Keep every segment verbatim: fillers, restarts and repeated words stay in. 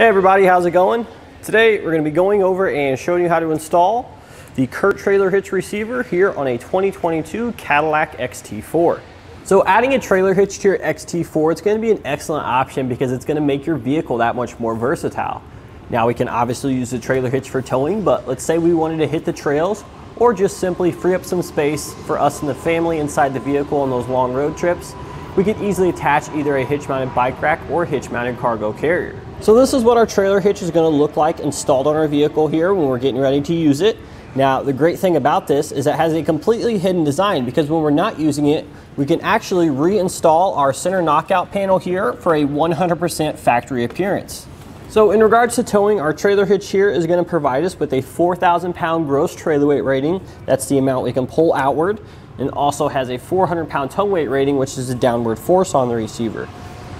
Hey everybody, how's it going? Today we're going to be going over and showing you how to install the Curt trailer hitch receiver here on a twenty twenty-two Cadillac X T four. So adding a trailer hitch to your X T four, it's going to be an excellent option because it's going to make your vehicle that much more versatile. Now we can obviously use the trailer hitch for towing, but let's say we wanted to hit the trails or just simply free up some space for us and the family inside the vehicle on those long road trips. We could easily attach either a hitch-mounted bike rack or hitch-mounted cargo carrier. So this is what our trailer hitch is going to look like installed on our vehicle here when we're getting ready to use it. Now the great thing about this is it has a completely hidden design, because when we're not using it, we can actually reinstall our center knockout panel here for a one hundred percent factory appearance. So in regards to towing, our trailer hitch here is going to provide us with a four thousand pound gross trailer weight rating. That's the amount we can pull outward, and also has a four hundred pound tow weight rating, which is a downward force on the receiver.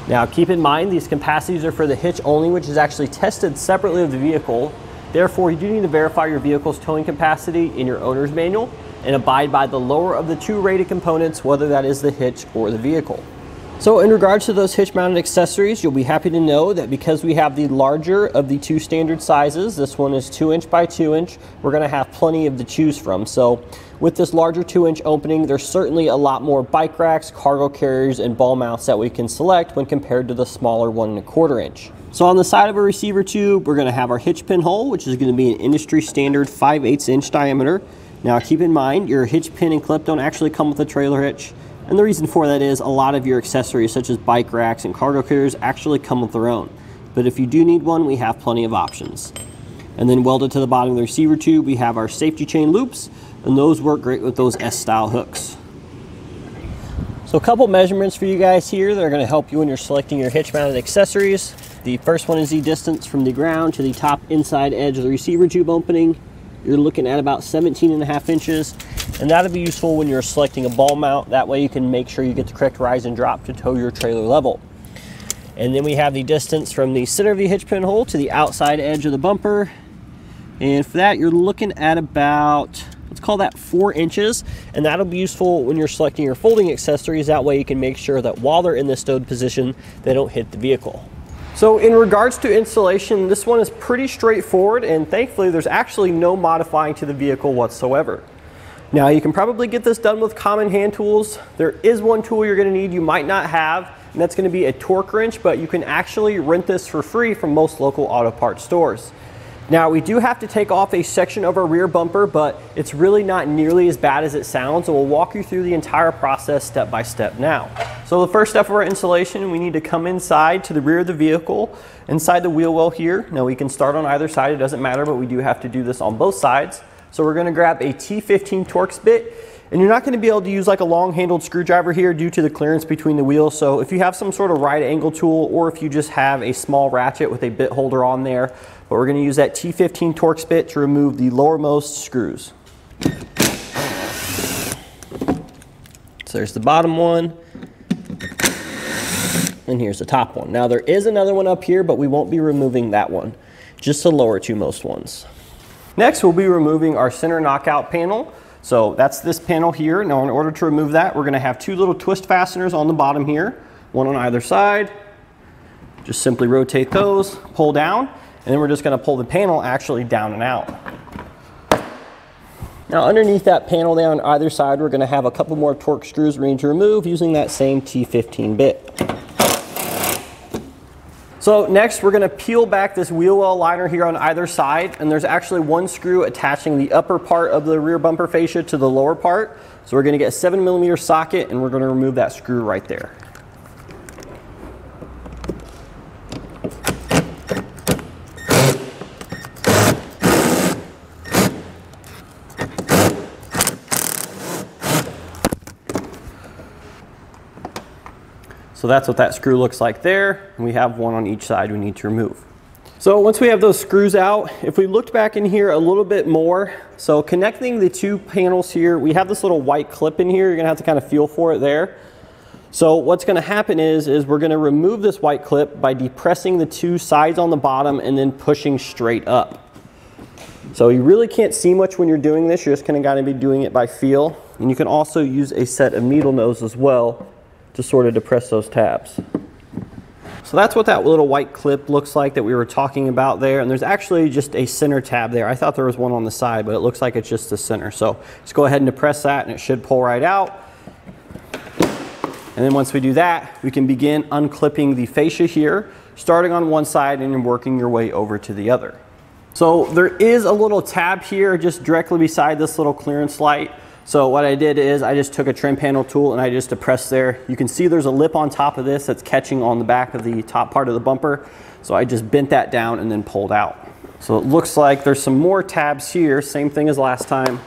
Now keep in mind, these capacities are for the hitch only, which is actually tested separately of the vehicle. Therefore, you do need to verify your vehicle's towing capacity in your owner's manual and abide by the lower of the two rated components, whether that is the hitch or the vehicle. So in regards to those hitch mounted accessories, you'll be happy to know that because we have the larger of the two standard sizes, this one is two inch by two inch, we're gonna have plenty of to choose from. So with this larger two inch opening, there's certainly a lot more bike racks, cargo carriers, and ball mounts that we can select when compared to the smaller one and a quarter inch. So on the side of a receiver tube, we're gonna have our hitch pin hole, which is gonna be an industry standard five eighths inch diameter. Now keep in mind, your hitch pin and clip don't actually come with a trailer hitch. And the reason for that is a lot of your accessories, such as bike racks and cargo carriers, actually come with their own. But if you do need one, we have plenty of options. And then welded to the bottom of the receiver tube, we have our safety chain loops, and those work great with those S-style hooks. So a couple measurements for you guys here that are going to help you when you're selecting your hitch-mounted accessories. The first one is the distance from the ground to the top inside edge of the receiver tube opening. You're looking at about seventeen and a half inches. And that'll be useful when you're selecting a ball mount. That way you can make sure you get the correct rise and drop to tow your trailer level. And then we have the distance from the center of the hitch pin hole to the outside edge of the bumper. And for that, you're looking at about, let's call that four inches. And that'll be useful when you're selecting your folding accessories. That way you can make sure that while they're in the stowed position, they don't hit the vehicle. So in regards to installation, this one is pretty straightforward, and thankfully there's actually no modifying to the vehicle whatsoever. Now you can probably get this done with common hand tools. There is one tool you're gonna need you might not have, and that's gonna be a torque wrench, but you can actually rent this for free from most local auto parts stores. Now we do have to take off a section of our rear bumper, but it's really not nearly as bad as it sounds, and we'll walk you through the entire process step by step now. So the first step of our installation, we need to come inside to the rear of the vehicle, inside the wheel well here. Now we can start on either side, it doesn't matter, but we do have to do this on both sides. So we're gonna grab a T fifteen Torx bit, and you're not gonna be able to use like a long-handled screwdriver here due to the clearance between the wheels. So if you have some sort of right angle tool, or if you just have a small ratchet with a bit holder on there, but we're gonna use that T fifteen Torx bit to remove the lowermost screws. So there's the bottom one, and here's the top one. Now there is another one up here, but we won't be removing that one, just the lower two most ones. Next, we'll be removing our center knockout panel. So that's this panel here. Now in order to remove that, we're gonna have two little twist fasteners on the bottom here, one on either side. Just simply rotate those, pull down, and then we're just gonna pull the panel actually down and out. Now underneath that panel there on either side, we're gonna have a couple more Torx screws we need to remove using that same T fifteen bit. So next, we're gonna peel back this wheel well liner here on either side, and there's actually one screw attaching the upper part of the rear bumper fascia to the lower part. So we're gonna get a seven millimeter socket, and we're gonna remove that screw right there. So that's what that screw looks like there, and we have one on each side we need to remove. So once we have those screws out, if we looked back in here a little bit more, so connecting the two panels here, we have this little white clip in here, you're gonna have to kind of feel for it there. So what's gonna happen is, is we're gonna remove this white clip by depressing the two sides on the bottom and then pushing straight up. So you really can't see much when you're doing this, you're just kinda gotta be doing it by feel. And you can also use a set of needle nose as well to sort of depress those tabs. So that's what that little white clip looks like that we were talking about there. And there's actually just a center tab there. I thought there was one on the side, but it looks like it's just the center. So just go ahead and depress that and it should pull right out. And then once we do that, we can begin unclipping the fascia here, starting on one side and working your way over to the other. So there is a little tab here just directly beside this little clearance light. So what I did is I just took a trim panel tool and I just depressed there. You can see there's a lip on top of this that's catching on the back of the top part of the bumper. So I just bent that down and then pulled out. So it looks like there's some more tabs here, same thing as last time.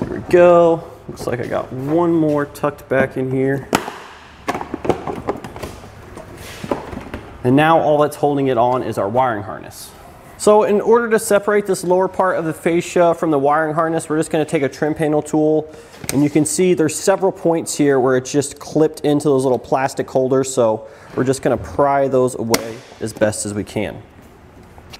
There we go. Looks like I got one more tucked back in here. And now all that's holding it on is our wiring harness. So in order to separate this lower part of the fascia from the wiring harness, we're just gonna take a trim panel tool, and you can see there's several points here where it's just clipped into those little plastic holders, so we're just gonna pry those away as best as we can.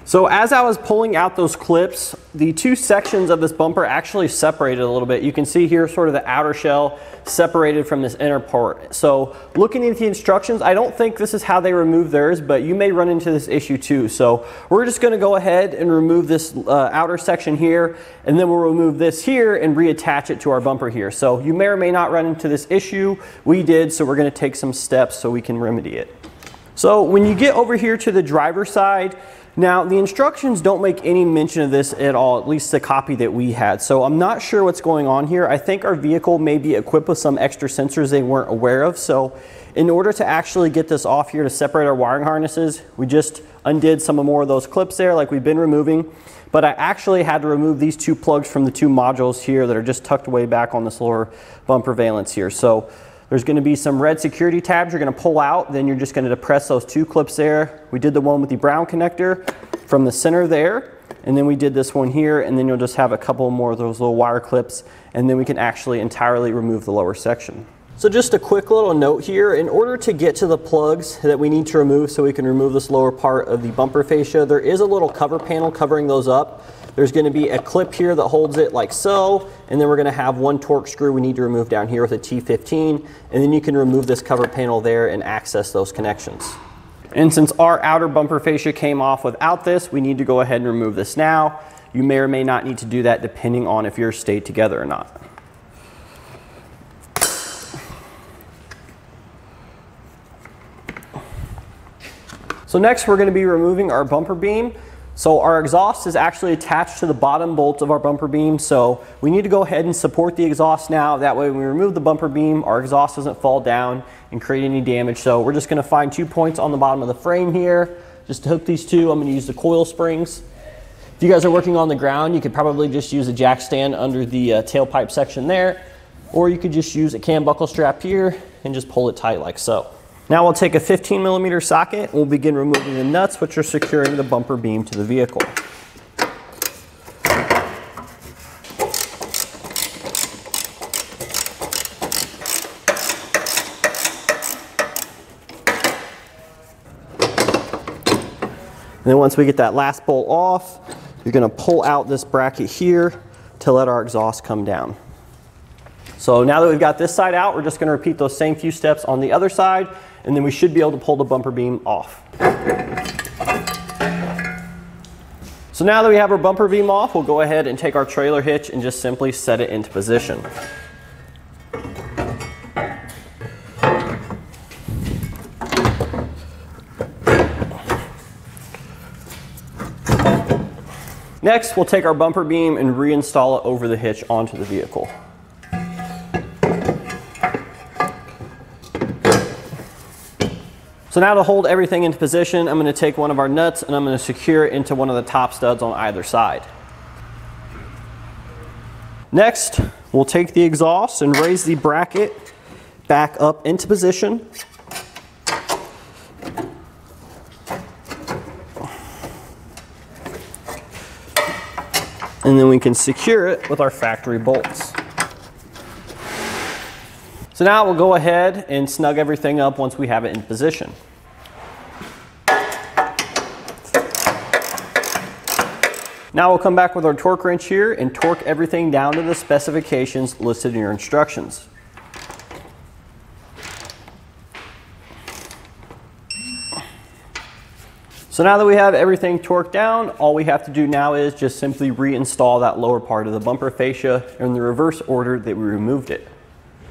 So as I was pulling out those clips, the two sections of this bumper actually separated a little bit. You can see here sort of the outer shell separated from this inner part. So looking at the instructions, I don't think this is how they remove theirs, but you may run into this issue too. So we're just going to go ahead and remove this uh, outer section here, and then we'll remove this here and reattach it to our bumper here. So you may or may not run into this issue. We did, so we're going to take some steps so we can remedy it. So when you get over here to the driver's side, now the instructions don't make any mention of this at all, at least the copy that we had. So I'm not sure what's going on here. I think our vehicle may be equipped with some extra sensors they weren't aware of. So in order to actually get this off here to separate our wiring harnesses, we just undid some more of those clips there like we've been removing. But I actually had to remove these two plugs from the two modules here that are just tucked way back on this lower bumper valance here. So there's going to be some red security tabs you're going to pull out, then you're just going to depress those two clips there. We did the one with the brown connector from the center there, and then we did this one here, and then you'll just have a couple more of those little wire clips, and then we can actually entirely remove the lower section. So just a quick little note here, in order to get to the plugs that we need to remove so we can remove this lower part of the bumper fascia, there is a little cover panel covering those up. There's going to be a clip here that holds it like so, and then we're going to have one Torx screw we need to remove down here with a T fifteen, and then you can remove this cover panel there and access those connections. And since our outer bumper fascia came off without this, we need to go ahead and remove this now. You may or may not need to do that depending on if you're stayed together or not. So next we're going to be removing our bumper beam. So our exhaust is actually attached to the bottom bolt of our bumper beam, so we need to go ahead and support the exhaust now. That way when we remove the bumper beam, our exhaust doesn't fall down and create any damage. So we're just going to find two points on the bottom of the frame here. Just to hook these two, I'm going to use the coil springs. If you guys are working on the ground, you could probably just use a jack stand under the uh, tailpipe section there, or you could just use a cam buckle strap here and just pull it tight like so. Now we'll take a fifteen millimeter socket and we'll begin removing the nuts which are securing the bumper beam to the vehicle. And then once we get that last bolt off, you're going to pull out this bracket here to let our exhaust come down. So now that we've got this side out, we're just going to repeat those same few steps on the other side, and then we should be able to pull the bumper beam off. So now that we have our bumper beam off, we'll go ahead and take our trailer hitch and just simply set it into position. Next, we'll take our bumper beam and reinstall it over the hitch onto the vehicle. So now to hold everything into position, I'm going to take one of our nuts and I'm going to secure it into one of the top studs on either side. Next, we'll take the exhaust and raise the bracket back up into position. And then we can secure it with our factory bolts. So now we'll go ahead and snug everything up once we have it in position. Now we'll come back with our torque wrench here and torque everything down to the specifications listed in your instructions. So now that we have everything torqued down, all we have to do now is just simply reinstall that lower part of the bumper fascia in the reverse order that we removed it.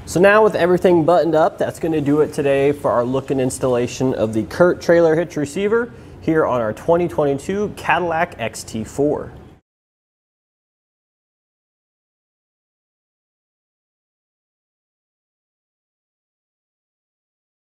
So now with everything buttoned up, that's going to do it today for our look and installation of the Curt trailer hitch receiver here on our twenty twenty-two Cadillac X T four.